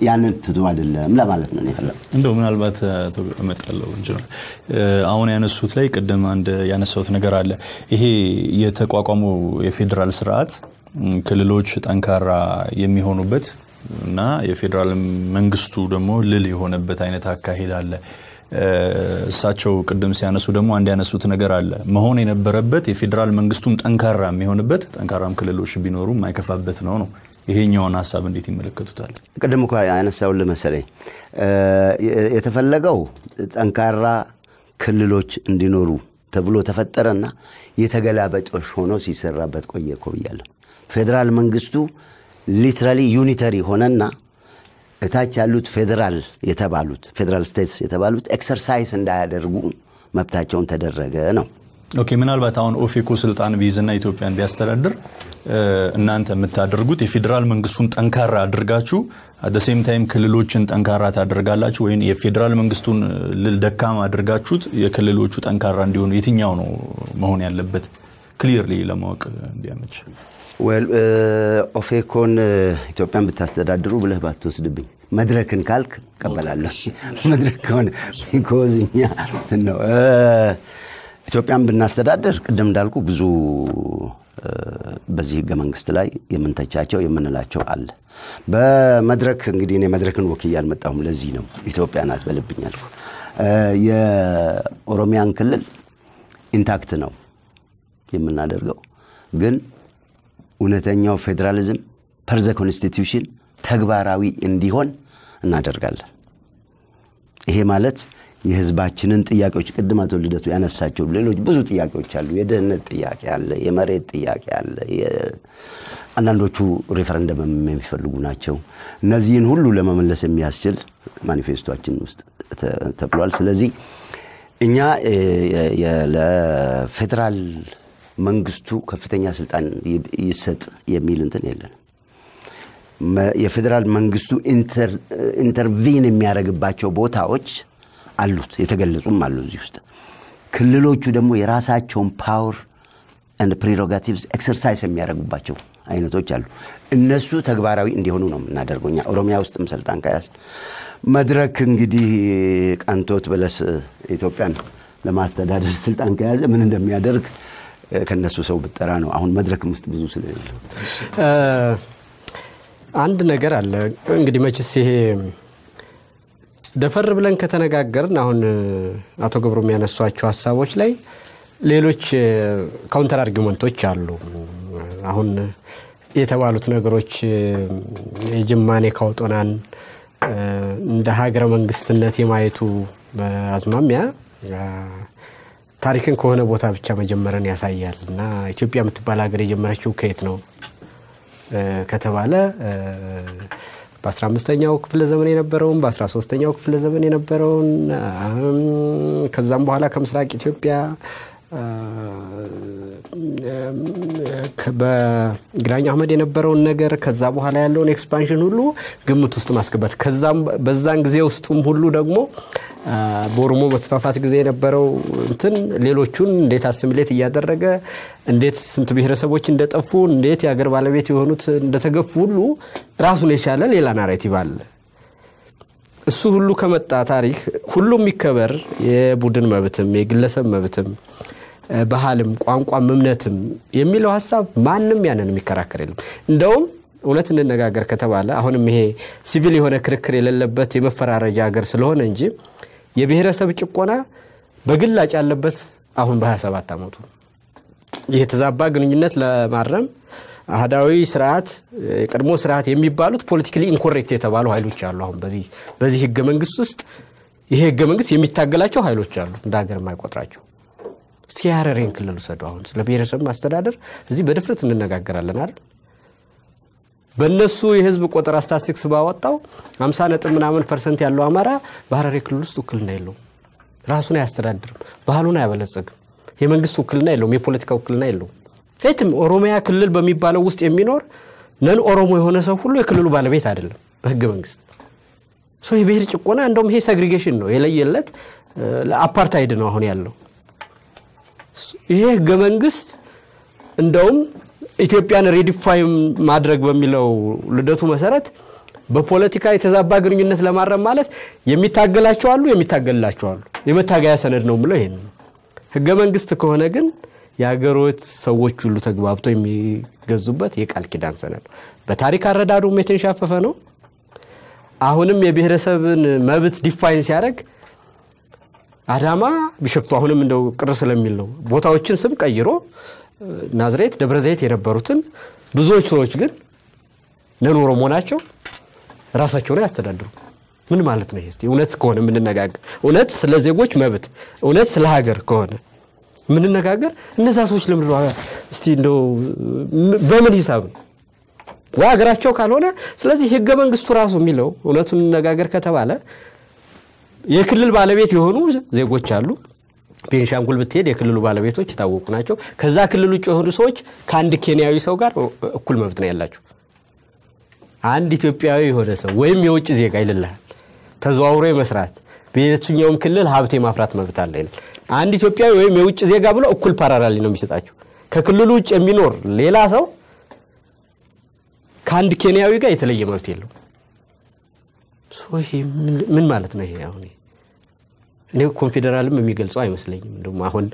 Yanet to Adel, Lavalet, Dominal, but to Metal in general. Our Yanus would like a demand Yanus of Nagarale. He yet a quakamu, a federal serat, Kaliloch, Ankara, Yemihonubet, Na, a federal Mangustudomo, Lily Honebet, Ineta Kahidale. Such a Kadamsiana Sudamo and Dana Sutanagarala. Mahon in a Barabet, if Federal Mangustunt Ankara, Mihonabet, Ankaram Kalelu Shibinorum, Micafab Betanono, Hiniona 70 million. Kadamuka and Saul Messere. Yetafalago, Ankara, Kaliloch and Dinoru, Tablo Tafatarana, Yetagalabet or Shonosis Rabat Koyakoyal. Federal Mangustu, literally unitary Honana. Etachalut federal yetabalut federal states yetabalut exercise and adergu mabtachon tederege no okay minalbat awon ofiku sultan bizna ethiopia and biasterader nante metadergut federal mengisun tankara adergachu at the same time kelelochin tankara tadergalachu wein ye federal mengistun lildekama adergachut ye kelelochin tankara ndihonu yetinyaw no mahon yallebet clearly lemawq ndiamech. Well, of a con Ethiopian Bethesda Drubble about to sleep. Madrak and Kalk, Kabbalah, Madrakon, because no Ethiopian Benastadad, Demdalku, Bzu Bazigamangstela, Yementachacho, Yemanalacho Al. Ba Madrak and Gidine Madrakan Woki Almatam Lazino, Ethiopian at Velopinal. Ye Oromian Kalil, intact now. Yemanadar go. Gun. Unetanya federalism, Perza constitution, Tagbarawi Indihon, another gal. Himalet, he has bachinant Yakoch Edamatola to Anasacho, Buzutiakochal, Yedenet Yakal, Emaret Yakal, Anando two referendum Memphalagunacho. Nazi in Hululam Lesem Yaschel, manifesto Achinust, Tapal Selezi, Inya federal. Mangustu Kafitania Sultan Yset Yemilantan Yellen. Ye federal Mangustu intervene Miaragbacho Botaoch Alut, Yetagalum Malus used. Kililochu the Muirasachum power and prerogatives exercise Miaragbacho, Ainotochal. Nesu Tagbara in the Honum, Nadargonia, Oromiaustum Saltancas. Madra Kangidi Antot Velas Ethiopian. ለማስተዳደር ስልጣን ከያዘ ምን እንደሚያደርግ ከነሱ ሰው በተራ ነው አሁን መድረክ ውስጥ ብዙ ስለሌለ አንድ ነገር አለ እንግዲህ መቼስ ይሄ ደፈር ብለን ከተነጋገርን አሁን አቶ ገብሩ የሚያነሷቸው ሐሳቦች ላይ ሌሎች ካውንተር አርጊውመንቶች አሉ አሁን የተባሉት ነገሮች የጅማኔ ካውጦናን እንደ ሀገረ መንግስትነት የማይቱ አዝማሚያ ታሪክን ከሆነ ቦታ ብቻ መጀመርን ያሳያልና ኢትዮጵያ የምትባል ሀገር የጀመረችው ከየት ነው ከተባለ በ15ኛው ክፍለ ዘመን የነበረውን በ13ኛው ክፍለ ዘመን የነበረውን ከዛም በኋላ ከምስራቅ ኢትዮጵያ ከግራኝ አህመድ የነበረው ነገር ከዛ በኋላ ያለውን ኤክስፓንሽን ሁሉ ግምት ውስጥ ማስገባት ከዛም በዛን ጊዜ ውስጥም ሁሉ ደግሞ ቦርሞ መስፋፋት ጊዜ የነበረው እንትን ሌሎቹን እንዴት አስምሌት ያደረገ እንዴት ስንት ብሔረሰቦች እንደጠፉ እንዴት ያገር ባለቤት የሆኑት እንደተገፉ ሁሉ ራሱን የቻለ ሌላ ናሬቲቭ አለ እሱ ሁሉ ከመጣ ታሪክ ሁሉም ይከበር የቡድን መብትም የግለሰብ መብትም ባህልም ቋንቋም ምምነትም የሚለው ሐሳብ ማንንም ያነንም ይከራከረልም እንደውም እውነት እንነጋገር ከተባለ አሁንም ይሄ ሲቪል የሆነ ክርክር የሌለበት የመፈራረጃ ሀገር ስለሆነ እንጂ የብሔረሰብ ጭቆና በግላጭ ያለበት አሁን በ27 አመቱ ይሄ ተዛባ ግንኙነት ለማረም አሃዳዊ ስርዓት ቀድሞ ስርዓት የሚባሉት politically incorrect የተባሉ ኃይሎች አሉ አሁን በዚህ ህገ መንግስት ውስጥ ይሄ ህገ መንግስት የሚታገላቸው ኃይሎች አሉ እንደ ሀገር ማይቆጥራቸው እስቲ ያረረን ክልሉ ሰደው አሁን ስለ ብሔረሰብ ማስተዳደር እዚህ በድፍረት እንነጋገራለን አይደል በእነሱ የህዝብ ቁጥር ስታቲስቲክስ ባወጣው 50% ያለው አማራ በሐረሪ ክልል ውስጥ ወክልና የለው ራሱን ያስተዳድርም ባህሉን ያበለጸግም የመንግስት ወክልና የለው የፖለቲካ ወክልና የለው ከየትም ኦሮሚያ ክልል በሚባለው ውስጥ የሚኖር ነን ኦሮሞ የሆነ ሰው ሁሉ የክልሉ ባለቤት አይደለም በህገ መንግስት ሶ የብሔር ጭቆና እንደውም ይሄ ሰግሪጌሽን ነው የለየለት ለአፓርታይድ ነው አሁን ያለው ይሄ ህገ መንግስት እንደውም ኢትዮጵያን ሪዲፋይን ማድረግ በሚለው ልደቱ መሰረት በፖለቲካ የተዛባ ግንኙነት ለማረም ማለት የሚታገላቸው አሉ የሚታገላቸው አሉ የመታገያ ሰነድ ነው ብለው ይሄን ህገ መንግስት ከሆነ ግን ያገሮት ሰዎች ሁሉ ተግባብቶ የሚገዙበት የቃል ኪዳን ሰነድ በታሪክ አረዳዱም የተንሻፈፈ ነው አሁንም የብሔረሰብን መብት ዲፋይን ሲያደርግ አዳማ ቢሸፍቱ አሁንም እንደው ቅር ስለሚል ነው ቦታዎችን ስም ቀይሮ ናዝሬት ደብረዘይት የነበሩትን ብዙዎች ሰዎች ግን ነኖሮ ሞናቸው ራሳቸውን ያስተዳድሩ ምን ማለት ነው እስቲ እውነት ከሆነ ምን እንነጋገር እውነት ስለ ዜጎች መብት እውነት ስለ ሀገር ከሆነ ምን እንነጋገር እነዛ ሰዎች ለምንድነው እስቲ እንደው በምን ሂሳብ ዋግራቸው ካልሆነ ስለዚህ ህገ መንግስቱ ራሱ የሚለው እውነቱን እንነጋገር ከተባለ የክልል ባለቤት የሆኑ ዜጎች አሉ ቤንሻንጉል ብትሄድ የክልሉ ባለቤቶች ታወቁ ናቸው ከዛ ክልሉ ውጭ የሆኑ ሰዎች ከአንድ ኬንያዊ ሰው ጋር እኩል መብት ነው ያላቸው አንድ ኢትዮጵያዊ የሆነ ሰው ወይም የውጭ ዜጋ ይልላል ተዘዋውሮ የመስራት በየትኛውም ክልል ሀብት የማፍራት መብት አለ ይላል አንድ ኢትዮጵያዊ ወይም የውጭ ዜጋ ብሎ እኩል ፓራራሊ ነው የሚሰጣቸው ከክልሉ ውጭ የሚኖር ሌላ ሰው ከአንድ ኬንያዊ ጋር የተለየ መብት የለው ሶይ ምን ማለት ነው ይሄ አሁን እኔ ኮንፌደራልም የሚገልጸው አይመስለኝም እንደውም አሁን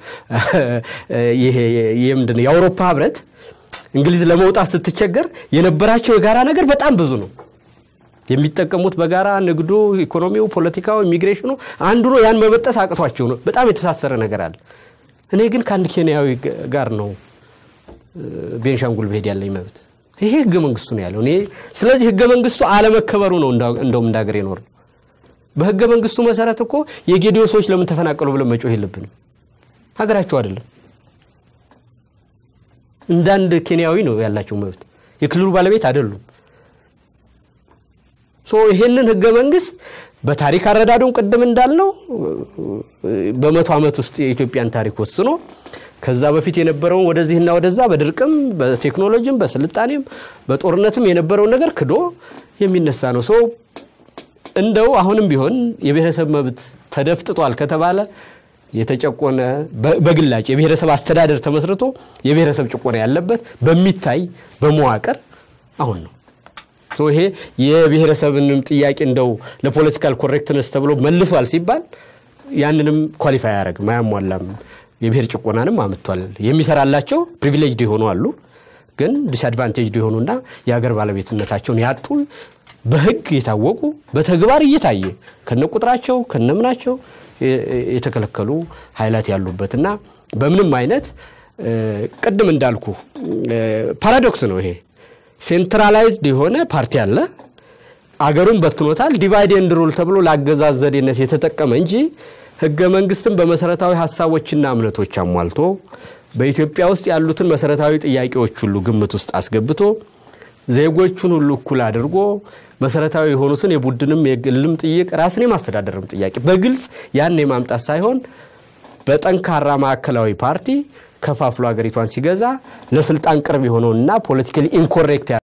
ይሄ የምንድነው የአውሮፓ ህብረት እንግሊዝ ለመውጣት ስትቸገር የነበራቸው የጋራ ነገር በጣም ብዙ ነው የሚጠቀሙት በጋራ ንግዱ ኢኮኖሚው ፖለቲካው ኢሚግሬሽኑ አንዱ ነው ያን መበጠስ አቅቷቸው ነው በጣም የተሳሰረ ነገር አለ እኔ ግን ከአንድ ኬንያዊ ጋር ነው ቤንሻንጉል በሄድ ያለኝ መብት ይሄ ህገ መንግስቱ ነው ያለው እኔ ስለዚህ ህገ መንግስቱ አለመከበሩ ነው እንደውም እንዳገር ይኖር በህገ መንግስቱ መሰረት እኮ የጌዲዮ ሰዎች ለምን ተፈናቀሉ ብለ መጮህ የለብንም ሀገራቸው አይደለም እንዳንድ ኬንያዊ ነው ያላቸው መብት የክልሉ ባለቤት አይደሉም ሶ ይሄንን ህገ መንግስት በታሪክ አረዳዱን ቀደም እንዳልነው በ100 አመት ውስጥ የኢትዮጵያን ታሪክ ወስኖ ከዛ በፊት የነበረው ወደዚህና ወደዛ በድርቅም በቴክኖሎጂም በስልጣኔም በጦርነትም የነበረው ነገር ክዶ የሚነሳ ነው ሶ እንደው አሁንም ቢሆን የብሔረሰብ መብት ተደፍጥቷል ከተባለ የተጨቆነ በግላጭ የብሔረሰብ አስተዳደር ተመስርቶ የብሔረሰብ ጭቆና ያለበት በሚታይ በመዋቅር አሁን ነው ሶ ይሄ የብሔረሰብንም ጥያቄ እንደው ለፖለቲካል ኮሬክትነስ ተብሎ መልሷል ሲባል Yanum qualifier, Mamualam, Yibirchuanam, Mamatol, Yemisaralacho, privileged Honoalu, Gun, disadvantaged Honunda, Yagar Valavit Natachon Yatul, Behikita Woku, but Hagari Yitaye, Canocotracho, Canamracho, Itacalacalu, Highlight Yalu Betana, Berman Minet, Cadamandalku, paradoxon he centralized the Hona Partiala. Agarum Batunotal, divide and rule tablo lagazazar in a theatre Kamenji, Hagamangistan Bamasarata has Sawachinamno to Chamalto, Baitiopiausti Alutan Masarata Yako Chulugumatus Asgabuto, Zeguchuno Luculadergo, Masarata Honoton, a wooden megalum to Yak, Rasni Master Adam to Yak, Bagels, Yanimam Tasihon, Betankarama Kalawi Party, Kafa Flagari Transigaza, Lesselt Ankarvihono, politically incorrect.